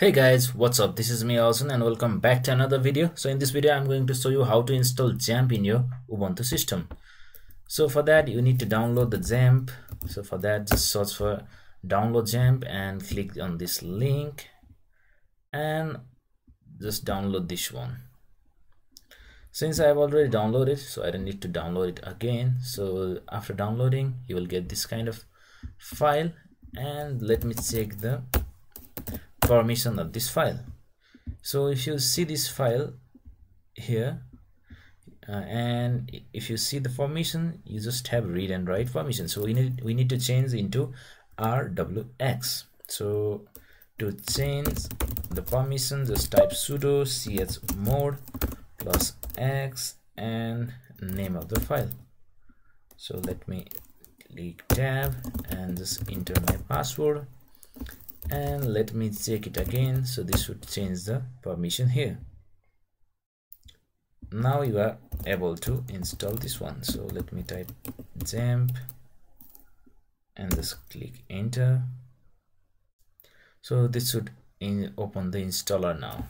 Hey guys, what's up? This is me Alson and welcome back to another video. So in this video I'm going to show you how to install XAMPP in your Ubuntu system. So for that you need to download the XAMPP. So for that just search for download XAMPP and click on this link and just download this one. Since I've already downloaded, so I don't need to download it again. So after downloading you will get this kind of file, and let me check the permission of this file. So if you see this file here and if you see the permission, you just have read and write permission, so we need to change into rwx. So to change the permission just type sudo chmod plus x and name of the file. So let me click tab and just enter my password and let me check it again. So this should change the permission here. Now you are able to install this one. So let me type XAMPP and just click enter. So this should open the installer now.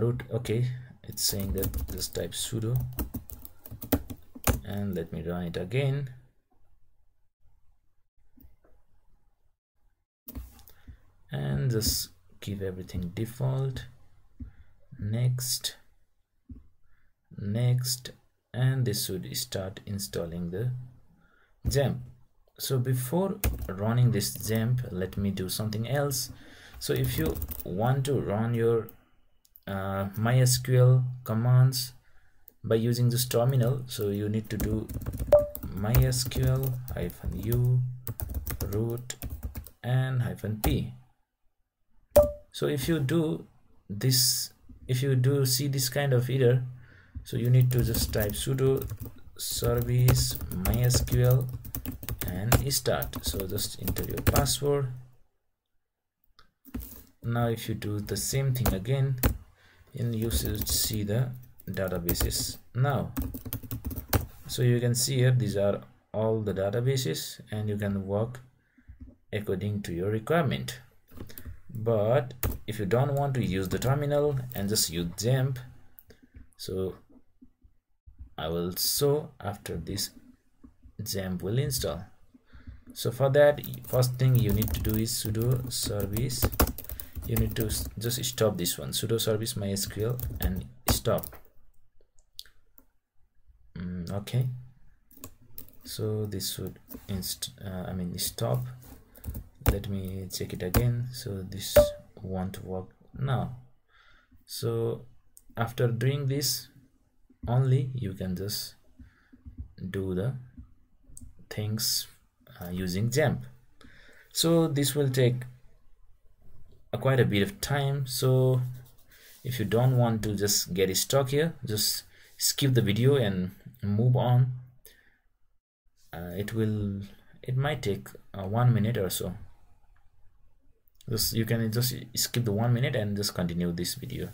Root, okay, it's saying that just type sudo and let me run it again. And just give everything default, next, next, and this should start installing the XAMPP. So before running this XAMPP, let me do something else. So if you want to run your MySQL commands by using this terminal, so you need to do MySQL-u root and -p. So if you do this, if you do see this kind of error, so you need to just type sudo service mysql and start. So just enter your password. Now if you do the same thing again, and you should see the databases now. So you can see here these are all the databases and you can work according to your requirement. But if you don't want to use the terminal and just use XAMPP, so I will show after this XAMPP will install. So for that, first thing you need to do is sudo service. You need to just stop this one, sudo service mysql and stop. Okay, so this would stop. Let me check it again. So this won't work now. So after doing this only, you can just do the things using XAMPP. So this will take quite a bit of time. So if you don't want to just get stuck here, just skip the video and move on. It might take 1 minute or so. You can just skip the 1 minute and just continue this video.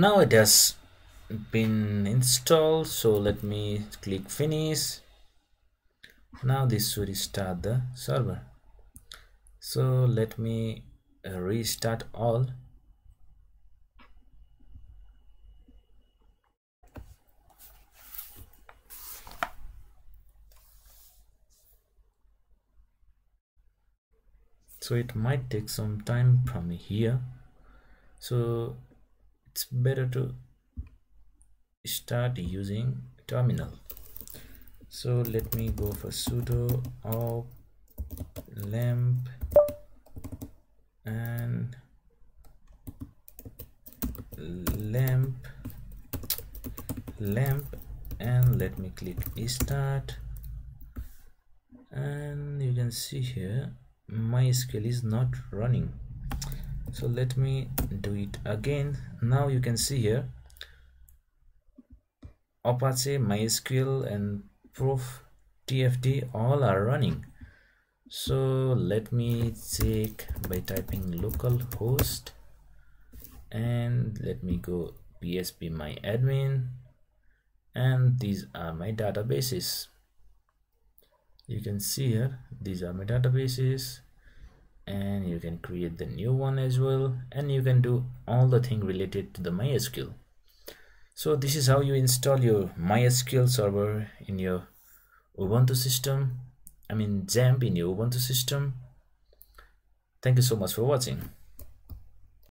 Now it has been installed, so let me click finish. Now this should restart the server. So let me restart all. So it might take some time from here, so it's better to start using terminal. So let me go for sudo openlamp and lamp, and let me click start, and you can see here MySQL is not running. So let me do it again. Now you can see here Apache, MySQL and ProFTPD all are running. So let me check by typing localhost, and let me go phpMyAdmin, and these are my databases. You can see here these are my databases, and you can create the new one as well, and you can do all the thing related to the MySQL. So this is how you install your MySQL server in your Ubuntu system, I mean XAMPP in your Ubuntu system. Thank you so much for watching.